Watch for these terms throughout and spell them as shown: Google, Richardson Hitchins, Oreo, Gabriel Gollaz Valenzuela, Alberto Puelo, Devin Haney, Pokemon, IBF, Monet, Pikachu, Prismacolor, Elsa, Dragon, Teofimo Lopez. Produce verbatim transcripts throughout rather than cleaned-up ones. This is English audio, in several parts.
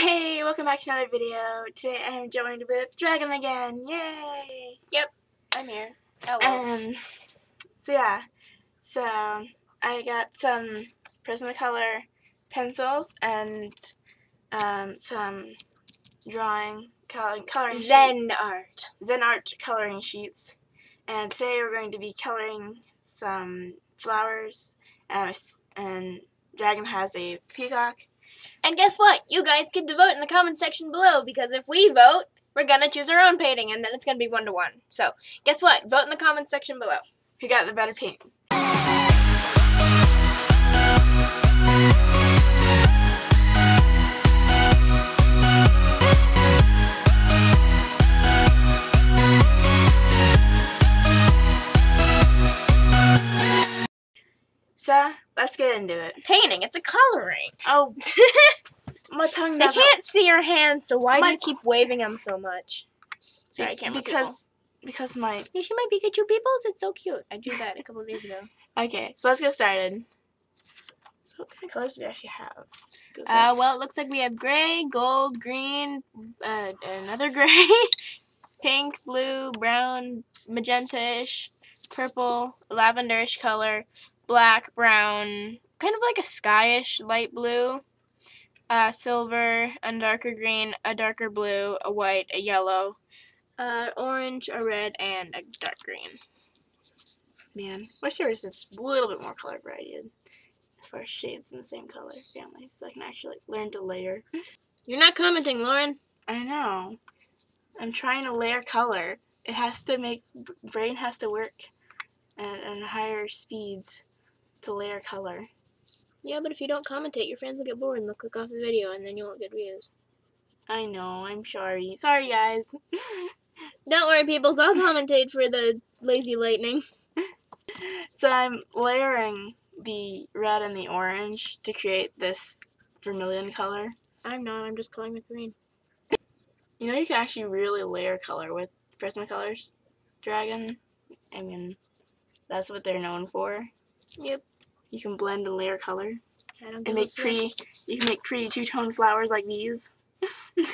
Hey, welcome back to another video. Today I am joined with Dragon again. Yay! Yep, I'm here. Oh, well. Um, so yeah, so I got some Prismacolor pencils and um, some drawing, col coloring Zen sheet. art. Zen art coloring sheets. And today we're going to be coloring some flowers, and, and Dragon has a peacock. And guess what? You guys get to vote in the comment section below, because if we vote, we're going to choose our own painting, and then it's going to be one to one. So, guess what? Vote in the comment section below. Who got the better painting? So, let's get into it. Painting, it's a coloring. Oh, my tongue. They can't see your hands, so why my do you keep waving them so much? Sorry, because, camera people. Because my... You see my Pikachu peoples? It's so cute. I drew that a couple days ago. Okay, so let's get started. So what kind of colors do we actually have? Uh, well, it looks like we have gray, gold, green, uh, another gray, pink, blue, brown, magenta-ish, purple, lavender-ish color, black, brown, kind of like a skyish light blue, uh, silver, a darker green, a darker blue, a white, a yellow, uh, orange, a red, and a dark green. Man, I wish there was a little bit more color variety as far as shades in the same color family, so I can actually learn to layer. You're not commenting, Lauren. I know. I'm trying to layer color. It has to make, brain has to work at, at higher speeds to layer color. Yeah, but if you don't commentate, your friends will get bored and they'll click off the video, and then you won't get views. I know, I'm sorry. Sorry, guys. Don't worry, peoples. I'll commentate for the lazy lightning. So I'm layering the red and the orange to create this vermilion color. I'm not. I'm just coloring the green. You know, you can actually really layer color with Prismacolors, Dragon. I mean, that's what they're known for. Yep. You can blend and layer color. I don't and make pretty. You can make pretty two-tone flowers like these.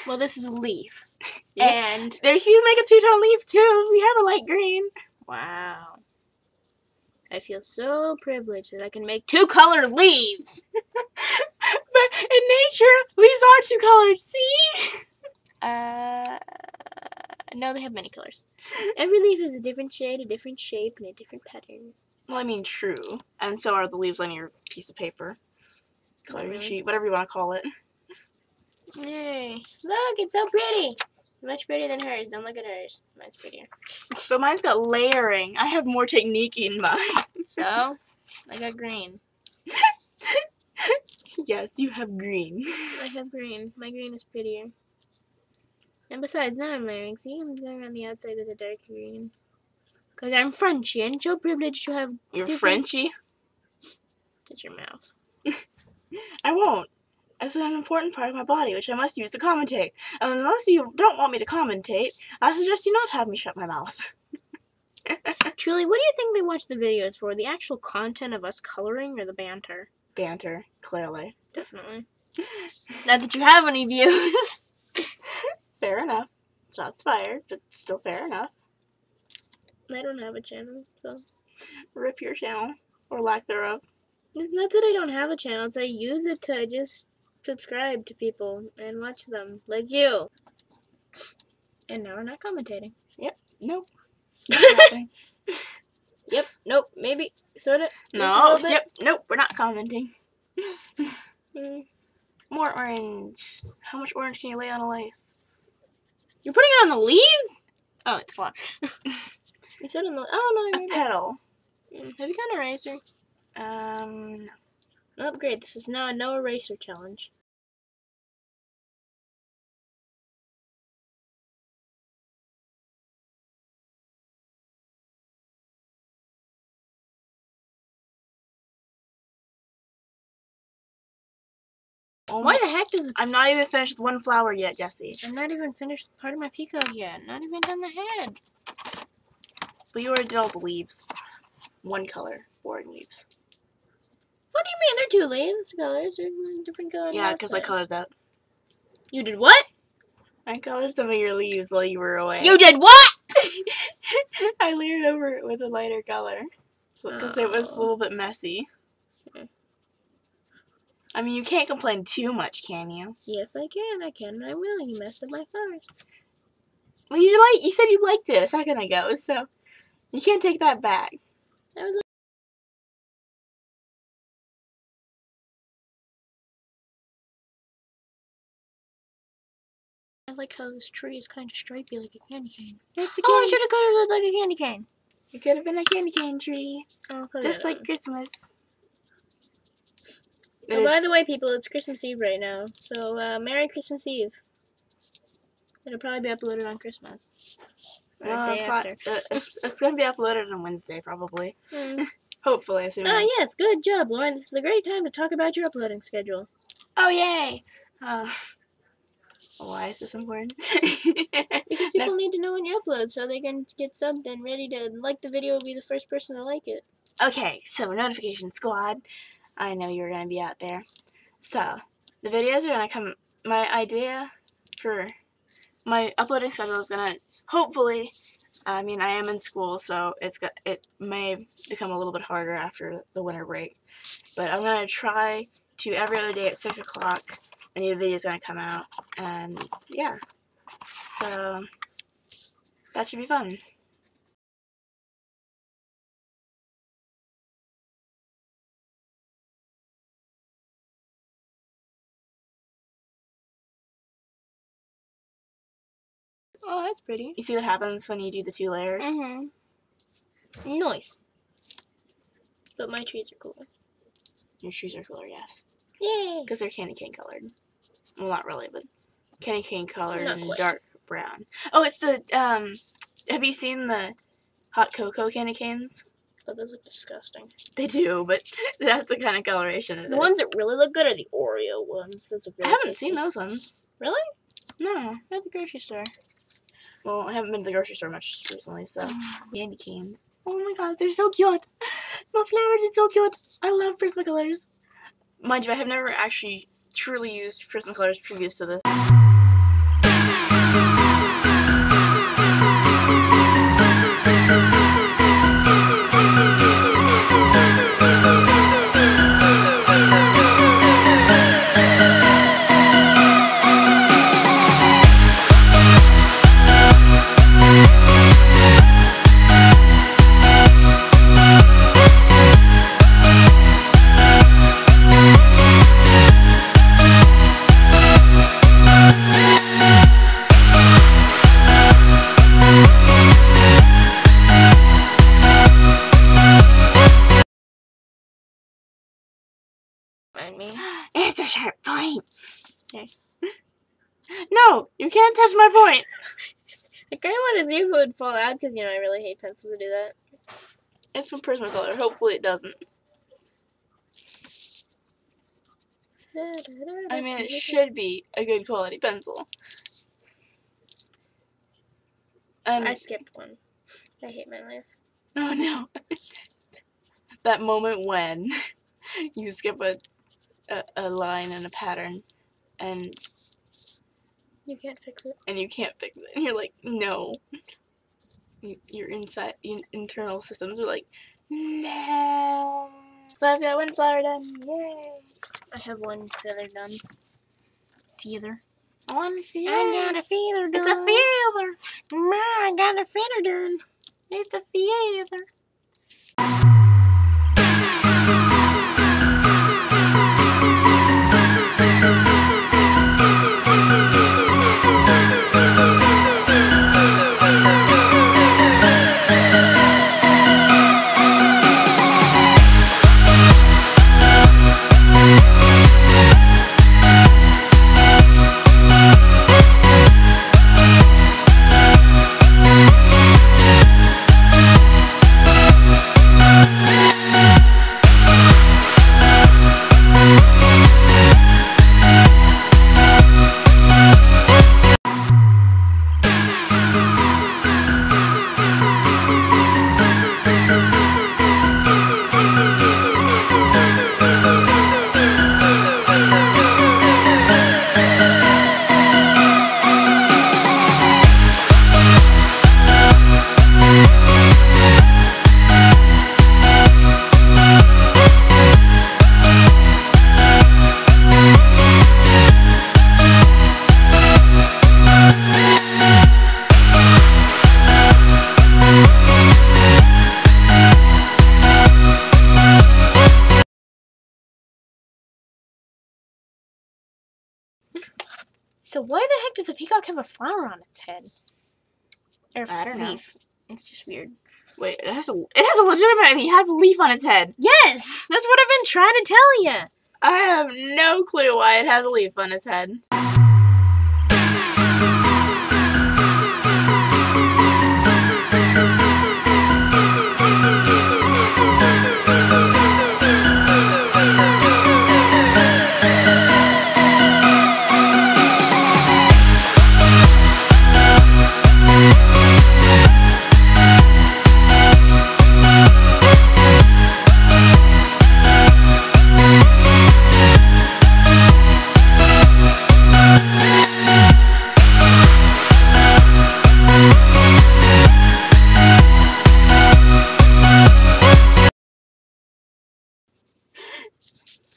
Well, this is a leaf. Yeah. And there, you make a two-tone leaf too. We have a light green. Wow. I feel so privileged that I can make two-colored leaves. But in nature, leaves are two-colored. See? Uh. No, they have many colors. Every leaf is a different shade, a different shape, and a different pattern. Well, I mean, true. And so are the leaves on your piece of paper. Coloring mm-hmm. sheet, whatever you want to call it. Yay. Look, it's so pretty. Much prettier than hers. Don't look at hers. Mine's prettier. But mine's got layering. I have more technique in mine. So, I got green. Yes, you have green. I have green. My green is prettier. And besides, now I'm layering. See, I'm going around the outside with a dark green. Because I'm Frenchy and so privileged to have... You're different... Frenchy? Shut your mouth. I won't. That's an important part of my body, which I must use to commentate. And unless you don't want me to commentate, I suggest you not have me shut my mouth. Truly, what do you think they watch the videos for? The actual content of us coloring or the banter? Banter, clearly. Definitely. Not that you have any views. Fair enough. Shots fired, but still fair enough. I don't have a channel, so rip your channel, or lack thereof. It's not that I don't have a channel, it's I use it to just subscribe to people and watch them, like you. And now we're not commentating. Yep, nope. Yep, nope, maybe, sort of. No, yep, nope, we're not commenting. Mm. More orange. How much orange can you lay on a leaf? You're putting it on the leaves? Oh, it's flower. You said on the oh no, I a petal. Mm, have you got an eraser? Um, no. Oh, great! This is now a no eraser challenge. Oh, why the heck does the I'm not even finished with one flower yet, Jesse. I'm not even finished part of my peacock yet. Not even done the head. But you already did all the leaves. One color, four leaves. What do you mean? They're two leaves? Colors are different colors. Yeah, because I colored that. You did what? I colored some of your leaves while you were away. You did what? I layered over it with a lighter color. Because so, oh. It was a little bit messy. Okay. I mean, you can't complain too much, can you? Yes, I can. I can and I will. You messed up my flowers. Well, you, like, you said you liked it a second ago, so you can't take that back. I was I like how this tree is kind of stripy like a candy cane. It's a candy. Oh, I should have colored it like a candy cane. It could have been a candy cane tree. Oh, just like Christmas. It and by the way, people, it's Christmas Eve right now. So, uh, Merry Christmas Eve. It'll probably be uploaded on Christmas. Or well, the day after. Uh, it's, it's going to be uploaded on Wednesday, probably. Mm. Hopefully, I assume. Oh, yes. Good job, Lauren. This is a great time to talk about your uploading schedule. Oh, yay. Uh, why is this important? Because people no. need to know when you upload so they can get subbed and ready to like the video and be the first person to like it. Okay, so Notification Squad. I know you're going to be out there. So, the videos are going to come... My idea for my uploading schedule is going to hopefully... I mean, I am in school, so it's got, it may become a little bit harder after the winter break. But I'm going to try to every other day at six o'clock. A new video is going to come out. And, yeah. So, that should be fun. Oh, that's pretty. You see what happens when you do the two layers? Mm-hmm. Nice. But my trees are cooler. Your trees are cooler, yes. Yay! Because they're candy cane colored. Well, not really, but candy cane colored and dark brown. Oh, it's the, um, have you seen the hot cocoa candy canes? Oh, those look disgusting. They do, but that's the kind of coloration it is. The ones that really look good are the Oreo ones. Those are really I haven't tasty. seen those ones. Really? No. They're at the grocery store. Well, I haven't been to the grocery store much recently, so. Candy canes. Oh my gosh, they're so cute. My flowers are so cute. I love Prismacolors. Mind you, I have never actually truly used Prismacolors previous to this. It's a sharp point. Okay. No, you can't touch my point. I kind of want to see if it would fall out because, you know, I really hate pencils to do that. It's from Prismacolor. Hopefully it doesn't. I mean, it should be a good quality pencil. Um, I skipped one. I hate my life. Oh, no. That moment when you skip a... A, a line and a pattern, and you can't fix it. And you can't fix it, and you're like, no. You, your inside in, internal systems are like, no. So I've got one flower done. Yay! I have one feather done. Feather. One feather. I got a feather done. It's a feather. Ma, I got a feather done. It's a feather. So why the heck does a peacock have a flower on its head? Or I don't leaf. Know. It's just weird. Wait, it has a it has a legitimate. It has a leaf on its head. Yes, that's what I've been trying to tell you. I have no clue why it has a leaf on its head.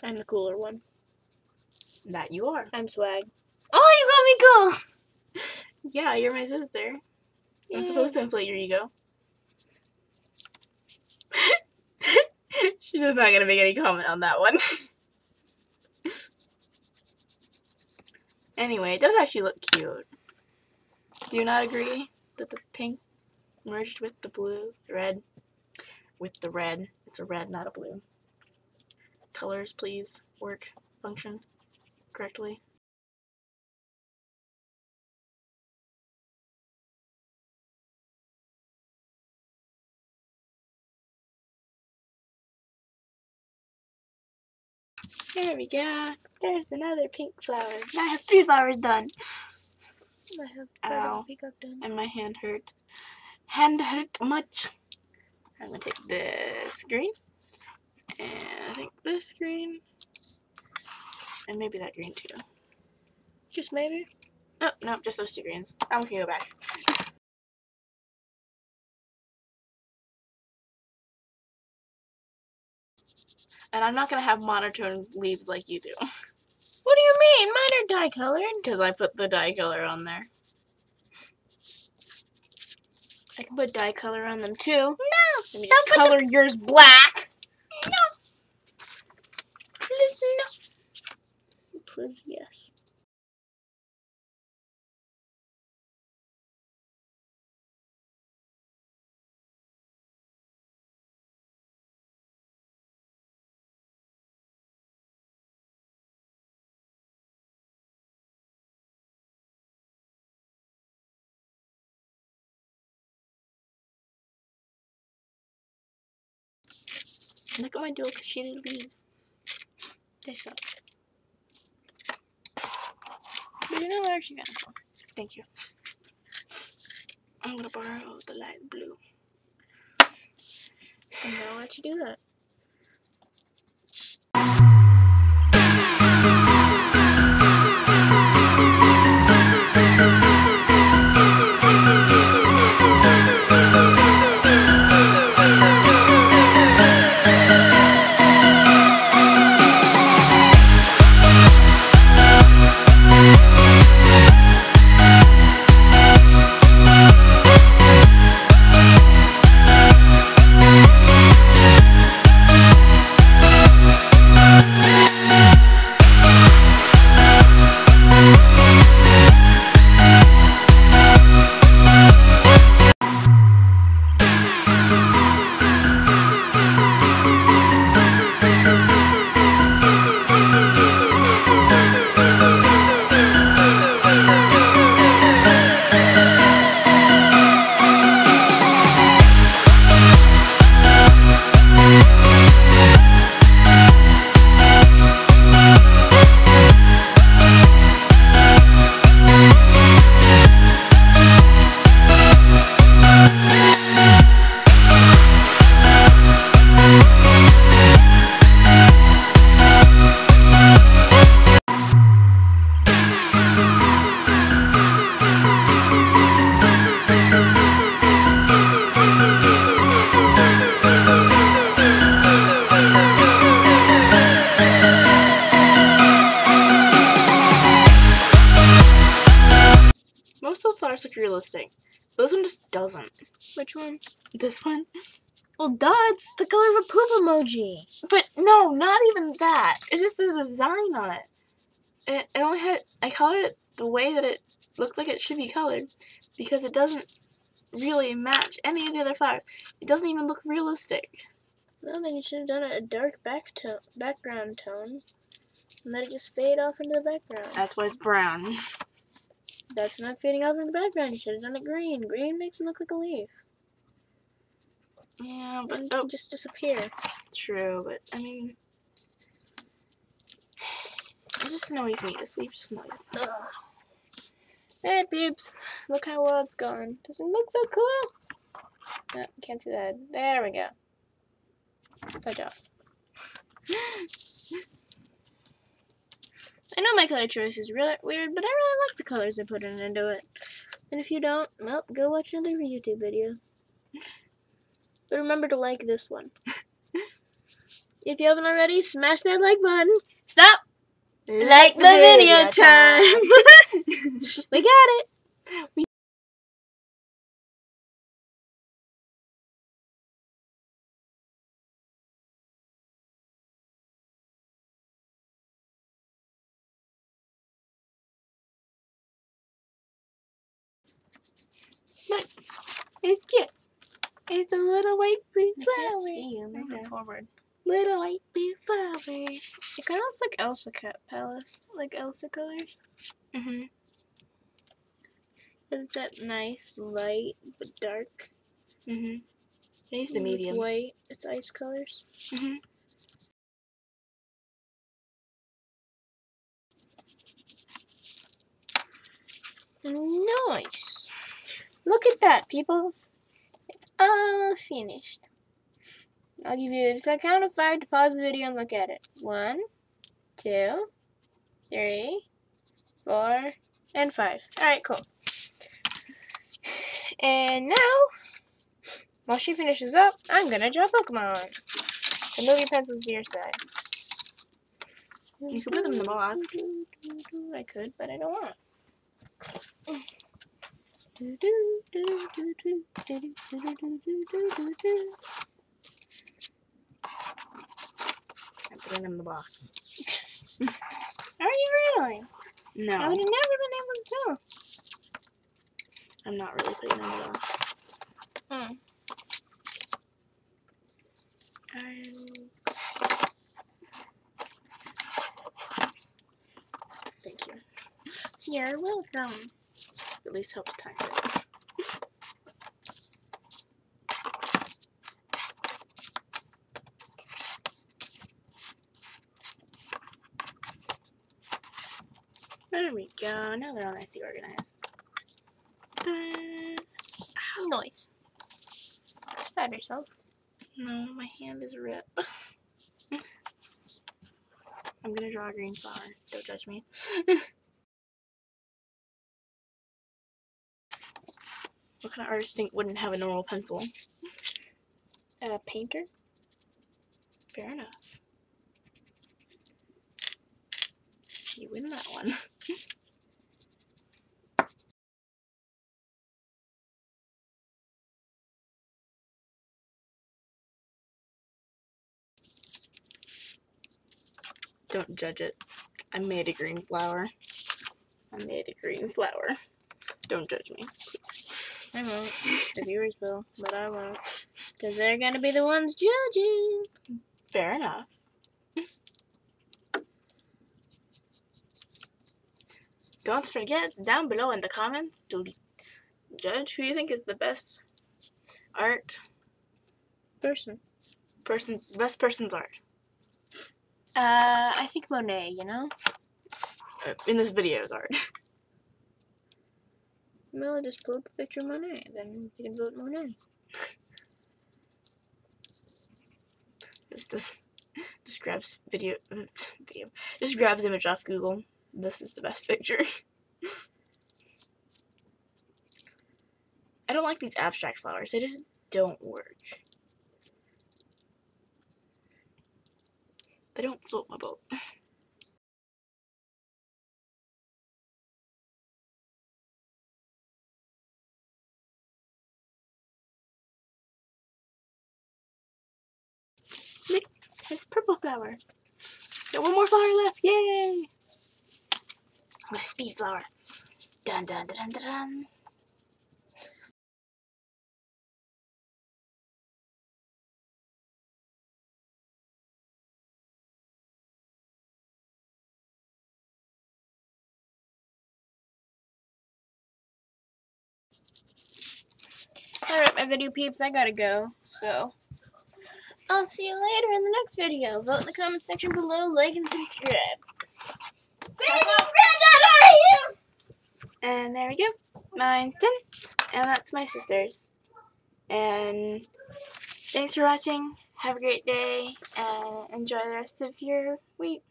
I'm the cooler one. That you are. I'm swag. Oh, you got me cool! Yeah, you're my sister. Yeah. I'm supposed to inflate your ego. She's just not gonna make any comment on that one. Anyway, it does actually look cute. Do you not agree that the pink merged with the blue? The red? With the red. It's a red, not a blue. Colors, please, work, function correctly. There we go. There's another pink flower. Now I have three flowers done. I have Ow. Peacock done. And my hand hurt. Hand hurt much. I'm going to take this green. And I think this green, and maybe that green too. Just maybe? Oh, no, just those two greens. I'm gonna go back. And I'm not gonna have monotone leaves like you do. What do you mean? Mine are dye-colored. Because I put the dye color on there. I can put dye color on them too. No! Let me just color yours black. No. Please, yes. Look at my dual shaded leaves. They suck. But you know what? I'm actually gonna go. Thank you. I'm gonna borrow the light blue. And now I'll let you do that. Realistic. But this one just doesn't. Which one? This one? Well, duh, it's the color of a poop emoji. But no, not even that. It's just the design on it. and I only had, I colored it the way that it looked like it should be colored, because it doesn't really match any of the other flowers. It doesn't even look realistic. I don't think you should have done a dark back to background tone, and let it just fade off into the background. That's why it's brown. That's not fading off into the background. You should have done it green. Green makes it look like a leaf. Yeah, but it oh, just disappear. True, but I mean, it just annoys me. This leaf just annoys me. Ugh. Hey, peeps! Look how well it's gone. Doesn't it look so cool? No, can't see that. There we go. Good job. I know my color choice is really weird, but I really like the colors I put in into it. And if you don't, well, go watch another YouTube video. But remember to like this one. If you haven't already, smash that like button. Stop! Like, like the video, video time! time. We got it! We Look, it's cute. It's a little white blue flower. I can't see you. Move okay. forward. Little white blue flower. It kind of looks like Elsa Cat Palace, like Elsa colors. Mm-hmm. It's that nice light but dark. Mm-hmm. I use the medium. It's white. It's ice colors. Mm-hmm. Nice. Look at that, people. It's all finished. I'll give you a count of five to pause the video and look at it. One, two, three, four, and five. Alright, cool. And now, while she finishes up, I'm gonna draw Pokemon. So move your pencils to your side. You could put them in the box. I could, but I don't want to. Do do do do do do do do do do do. I'm putting them in the box. Are you really? No. I would have never been able to tell. I'm not really putting them in the box. Hmm. Um, thank you. You're welcome. At least help the time. There we go. Now they're all nicely organized. Ow. Noise. Stab yourself. No, my hand is ripped. I'm gonna draw a green flower. Don't judge me. What kind of artist think wouldn't have a normal pencil? A painter? Fair enough. You win that one. Don't judge it. I made a green flower. I made a green flower. Don't judge me, please. I won't. The viewers will, but I won't. Because they're going to be the ones judging. Fair enough. Don't forget, down below in the comments, to judge who you think is the best art. Person. Person's, best person's art. Uh, I think Monet, you know? Uh, in this video's art. Well, just pull up a picture of Monet, then you can vote Monet. This just, just grabs video, video, just grabs image off Google. This is the best picture. I don't like these abstract flowers. They just don't work. They don't float my boat. It's purple flower. Got one more flower left. Yay! the speed flower. Dun dun dun dun dun. Alright, my video peeps, I gotta go, so I'll see you later in the next video. Vote in the comment section below, like, and subscribe. Baby granddad, how are you? And there we go. Mine's done. And that's my sister's. And thanks for watching. Have a great day. And enjoy the rest of your week.